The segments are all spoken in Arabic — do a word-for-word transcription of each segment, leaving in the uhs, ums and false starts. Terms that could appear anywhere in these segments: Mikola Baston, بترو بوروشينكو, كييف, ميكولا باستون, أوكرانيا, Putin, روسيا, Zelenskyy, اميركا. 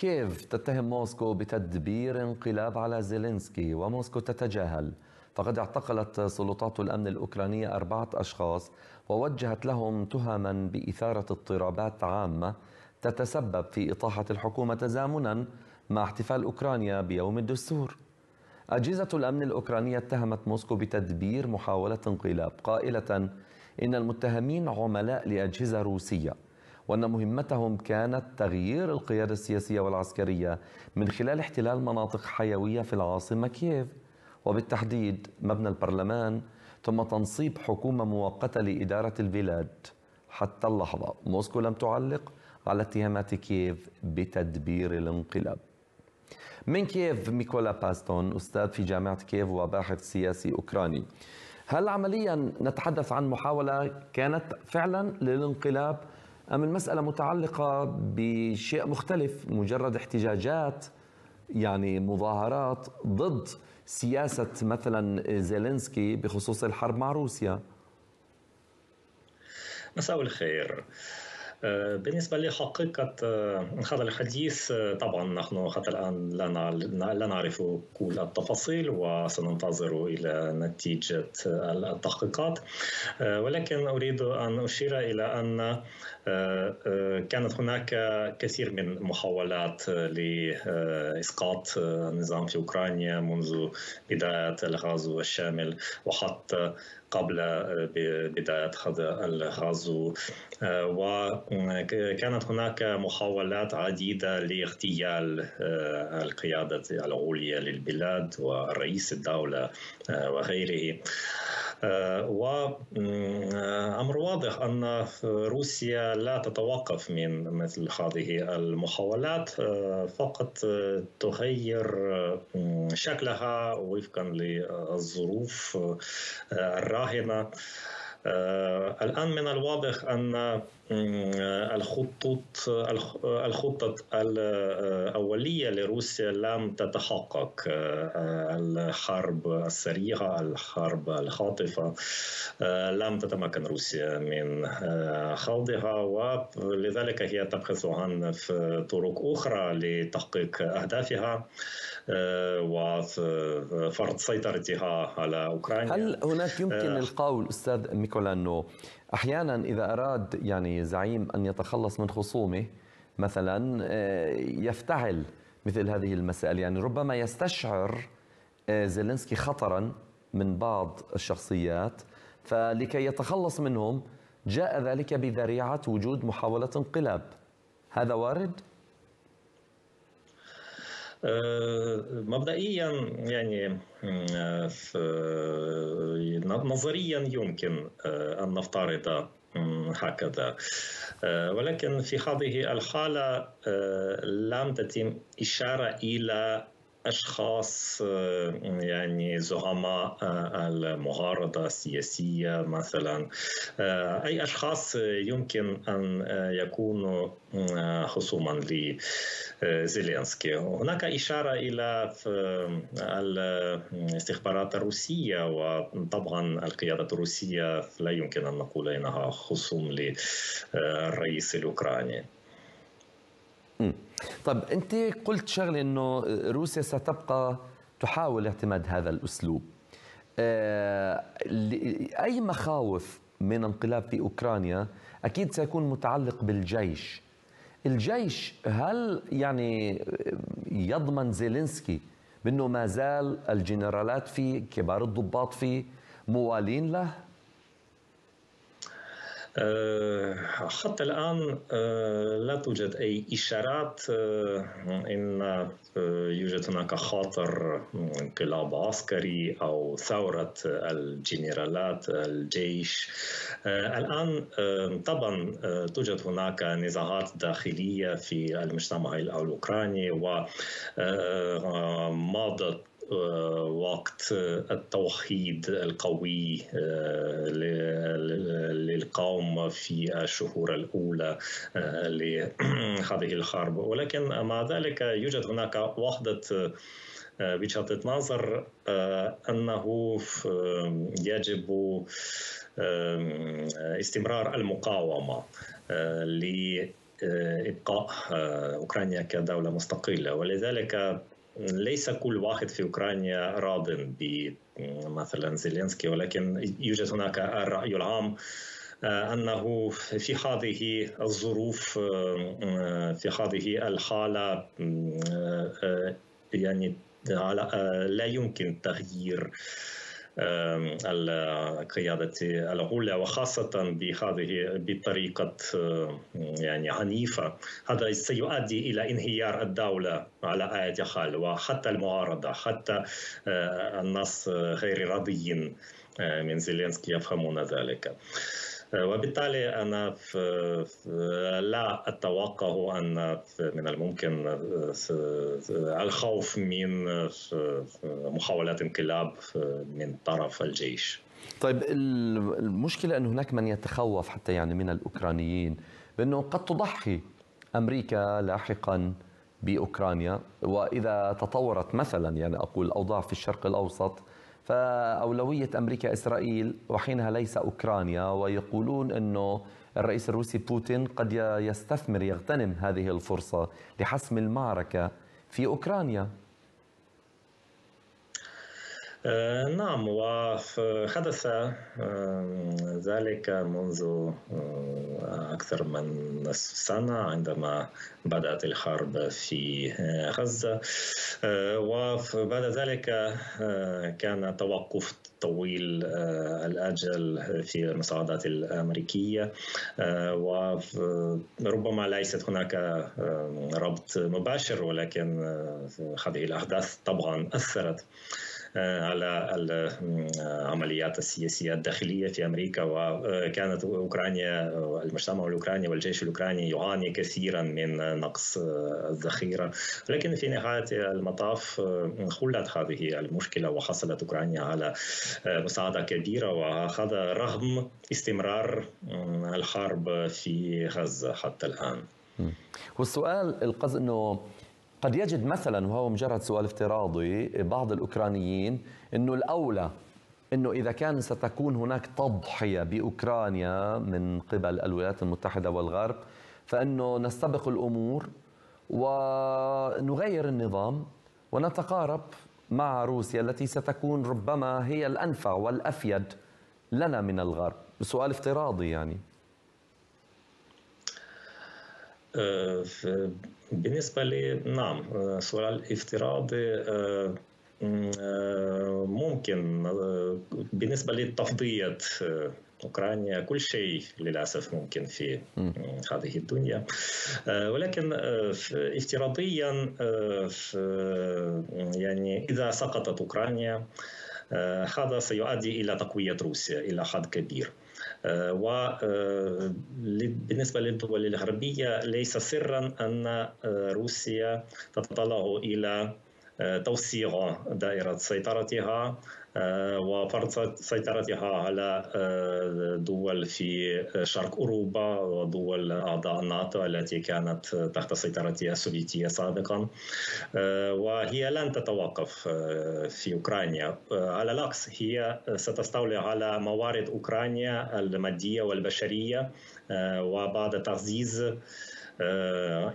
كييف تتهم موسكو بتدبير انقلاب على زيلينسكي وموسكو تتجاهل. فقد اعتقلت سلطات الأمن الأوكرانية أربعة أشخاص ووجهت لهم تهما بإثارة اضطرابات عامة تتسبب في إطاحة الحكومة تزامنا مع احتفال أوكرانيا بيوم الدستور. أجهزة الأمن الأوكرانية اتهمت موسكو بتدبير محاولة انقلاب، قائلة إن المتهمين عملاء لأجهزة روسية، وأن مهمتهم كانت تغيير القيادة السياسية والعسكرية من خلال احتلال مناطق حيوية في العاصمة كييف، وبالتحديد مبنى البرلمان، ثم تنصيب حكومة مؤقتة لإدارة البلاد. حتى اللحظة موسكو لم تعلق على اتهامات كييف بتدبير الانقلاب. من كييف ميكولا باستون، أستاذ في جامعة كييف وباحث سياسي أوكراني. هل عمليا نتحدث عن محاولة كانت فعلا للانقلاب أم المسألة متعلقة بشيء مختلف، مجرد احتجاجات يعني مظاهرات ضد سياسة مثلا زيلينسكي بخصوص الحرب مع روسيا؟ مساء الخير. بالنسبة لحقيقة هذا الحديث، طبعا نحن حتى الآن لا نعرف كل التفاصيل وسننتظر إلى نتيجة التحقيقات، ولكن أريد أن أشير إلى أن كانت هناك كثير من محاولات لإسقاط النظام في أوكرانيا منذ بداية الغزو الشامل وحتى قبل بداية هذا الغزو، وكانت هناك محاولات عديدة لاغتيال القيادة العليا للبلاد ورئيس الدولة وغيره. وأمر واضح أن روسيا لا تتوقف من مثل هذه المحاولات، فقط تغير شكلها وفقا للظروف الراهنة. الآن من الواضح أن الخطط الخطة الأولية لروسيا لم تتحقق، الحرب السريعة، الحرب الخاطفة، لم تتمكن روسيا من خوضها، ولذلك هي تبحث عن طرق أخرى لتحقيق أهدافها وفرض سيطرتها على أوكرانيا. هل هناك يمكن القول أستاذ ميكولا أنه أحيانا إذا أراد يعني زعيم أن يتخلص من خصومه مثلا يفتعل مثل هذه المسائل؟ يعني ربما يستشعر زيلينسكي خطرا من بعض الشخصيات، فلكي يتخلص منهم جاء ذلك بذريعة وجود محاولة انقلاب. هذا وارد؟ مبدئيا يعني نظريا يمكن أن نفترض هكذا، ولكن في هذه الحالة لم تتم إشارة إلى أشخاص يعني زعماء المعارضة السياسية مثلا، أي أشخاص يمكن أن يكونوا خصوما لزيلينسكي. هناك إشارة إلى الاستخبارات الروسية، وطبعا القيادة الروسية لا يمكن أن نقول إنها خصوم للرئيس الأوكراني. طب أنت قلت شغلة أنه روسيا ستبقى تحاول اعتماد هذا الأسلوب. أي مخاوف من انقلاب في أوكرانيا أكيد سيكون متعلق بالجيش. الجيش هل يعني يضمن زيلينسكي بأنه ما زال الجنرالات فيه، كبار الضباط فيه، موالين له؟ حتى الآن لا توجد أي إشارات إن يوجد هناك خطر انقلاب عسكري أو ثورة الجنرالات الجيش. الآن طبعا توجد هناك نزاعات داخلية في المجتمع الأوكراني، ومضت وقت التوحيد القوي للقوم في الشهور الأولى لهذه الحرب، ولكن مع ذلك يوجد هناك وحدة بوجهة نظر أنه يجب استمرار المقاومة إبقاء أوكرانيا كدولة مستقلة، ولذلك ليس كل واحد في أوكرانيا راض بمثلا زيلينسكي، ولكن يوجد هناك الرأي العام أنه في هذه الظروف في هذه الحالة يعني لا يمكن تغيير قيادة العلا وخاصة بهذه بطريقة يعني عنيفة. هذا سيؤدي إلى انهيار الدولة على أي حال، وحتى المعارضة حتى الناس غير راضيين من زيلينسكي يفهمون ذلك، وبالتالي أنا لا أتوقع أن من الممكن الخوف من محاولات انقلاب من طرف الجيش. طيب، المشكلة أن هناك من يتخوف حتى يعني من الأوكرانيين بأنه قد تضحي أمريكا لاحقا بأوكرانيا، وإذا تطورت مثلا يعني أقول الأوضاع في الشرق الأوسط فأولوية أمريكا إسرائيل وحينها ليس أوكرانيا، ويقولون أنه الرئيس الروسي بوتين قد يستثمر يغتنم هذه الفرصة لحسم المعركة في أوكرانيا. آه نعم، وحدث آه ذلك منذ آه أكثر من نصف سنة عندما بدأت الحرب في آه غزة، آه وبعد ذلك آه كان توقف طويل آه الأجل في المساعدات الأمريكية، آه وربما ليست هناك آه ربط مباشر، ولكن آه هذه الأحداث طبعا أثرت على العمليات السياسية الداخلية في أمريكا، وكانت أوكرانيا المجتمع الأوكراني والجيش الأوكراني يعاني كثيرا من نقص الذخيرة، لكن في نهاية المطاف حلت هذه المشكلة وحصلت أوكرانيا على مساعدة كبيرة، وهذا رغم استمرار الحرب في غزة حتى الآن. والسؤال القصد أنه قد يجد مثلا، وهو مجرد سؤال افتراضي، بعض الأوكرانيين أنه الأولى أنه إذا كان ستكون هناك تضحية بأوكرانيا من قبل الولايات المتحدة والغرب فأنه نستبق الأمور ونغير النظام ونتقارب مع روسيا التي ستكون ربما هي الأنفع والأفيد لنا من الغرب. سؤال افتراضي يعني. بالنسبة لي نعم، سؤال افتراضي ممكن. بالنسبة لتفضية أوكرانيا كل شيء للأسف ممكن في هذه الدنيا، ولكن افتراضيا يعني إذا سقطت أوكرانيا هذا سيؤدي إلى تقوية روسيا إلى حد كبير، وبالنسبة للدول الغربية ليس سرا أن روسيا تتطلع إلى توسيع دائرة سيطرتها وفرض سيطرتها على دول في شرق أوروبا ودول أعضاء الناتو التي كانت تحت سيطرتها السوفيتية سابقا، وهي لن تتوقف في أوكرانيا، على العكس هي ستستولي على موارد أوكرانيا المادية والبشرية، وبعد تعزيز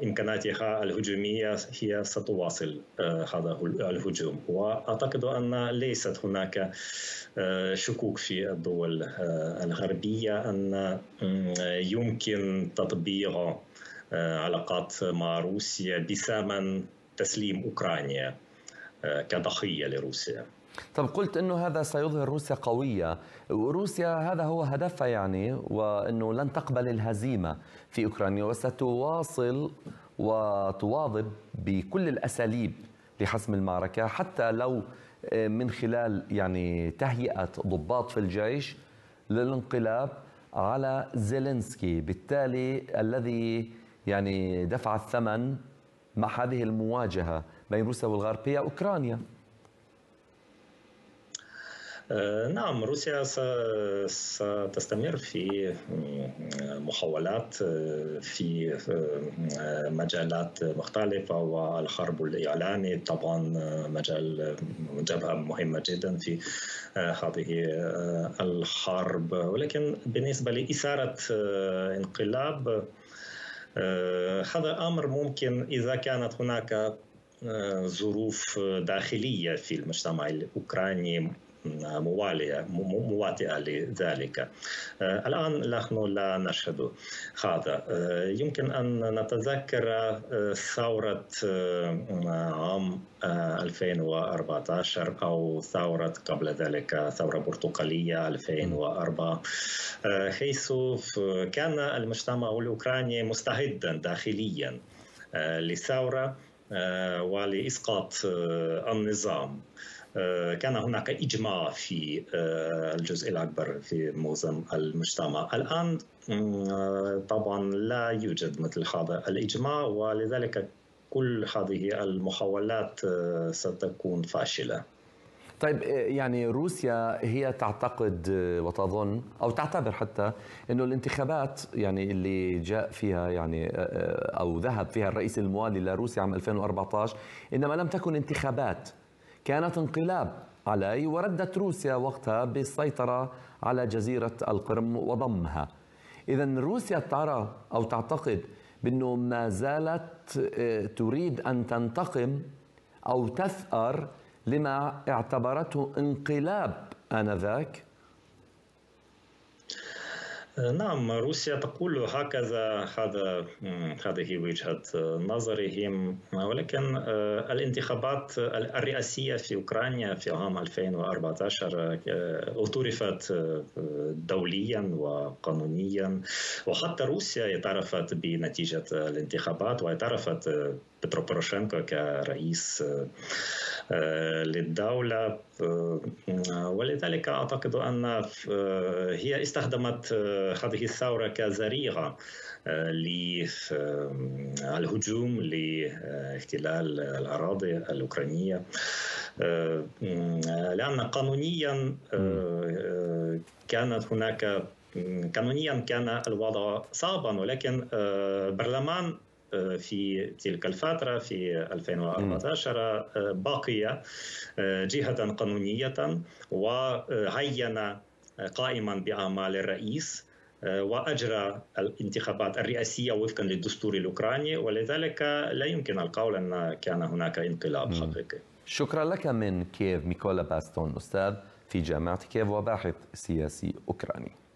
إمكاناتها الهجومية هي ستواصل هذا الهجوم، وأعتقد أن ليست هناك شكوك في الدول الغربية أن يمكن تطبيع علاقات مع روسيا بثمن تسليم أوكرانيا كضحية لروسيا. طب قلت أنه هذا سيظهر روسيا قوية، وروسيا هذا هو هدفها يعني، وأنه لن تقبل الهزيمة في أوكرانيا وستواصل وتواظب بكل الأساليب لحسم المعركة حتى لو من خلال يعني تهيئة ضباط في الجيش للانقلاب على زيلينسكي، بالتالي الذي يعني دفع الثمن مع هذه المواجهة بين روسيا والغرب هي أوكرانيا. نعم، روسيا ستستمر في محاولات في مجالات مختلفة، والحرب الإعلامي طبعا مجال جبهة مهمة جدا في هذه الحرب، ولكن بالنسبة لإثارة انقلاب هذا أمر ممكن إذا كانت هناك ظروف داخلية في المجتمع الأوكراني موالية مواتئة لذلك. الآن نحن لا نشهد هذا. يمكن أن نتذكر ثورة عام ألفين وأربعة عشر أو ثورة قبل ذلك ثورة برتقالية ألفين وأربعة، حيث كان المجتمع الأوكراني مستعدا داخليا لثورة ولإسقاط النظام. كان هناك إجماع في الجزء الأكبر في معظم المجتمع. الآن طبعا لا يوجد مثل هذا الإجماع، ولذلك كل هذه المحاولات ستكون فاشلة. طيب، يعني روسيا هي تعتقد وتظن أو تعتبر حتى أنه الانتخابات يعني اللي جاء فيها يعني أو ذهب فيها الرئيس الموالي لروسيا عام ألفين وأربعة عشر إنما لم تكن انتخابات، كانت انقلاب عليه، وردت روسيا وقتها بالسيطرة على جزيرة القرم وضمها. إذن روسيا ترى أو تعتقد بأنه ما زالت تريد أن تنتقم أو تثأر لما اعتبرته انقلاب آنذاك. نعم، روسيا تقول هكذا، هذا هذه وجهة نظرهم. ولكن الانتخابات الرئاسية في أوكرانيا في عام ألفين وأربعة عشر اعترفت دوليا وقانونيا، وحتى روسيا اعترفت بنتيجة الانتخابات، واعترفت بترو بوروشينكو كرئيس للدولة. ولذلك أعتقد أن هي استخدمت هذه الثورة كذريعة للهجوم لاحتلال الأراضي الأوكرانية، لأن قانونيا كانت هناك قانونيا كان الوضع صعبا، ولكن برلمان في تلك الفترة في ألفين وأربعة عشر باقية جهة قانونية، وعين قائما بأعمال الرئيس وأجرى الانتخابات الرئاسية وفقا للدستور الأوكراني. ولذلك لا يمكن القول أن كان هناك انقلاب حقيقي. شكرا لك من كييف ميكولا باستون، أستاذ في جامعة كييف وباحث سياسي أوكراني.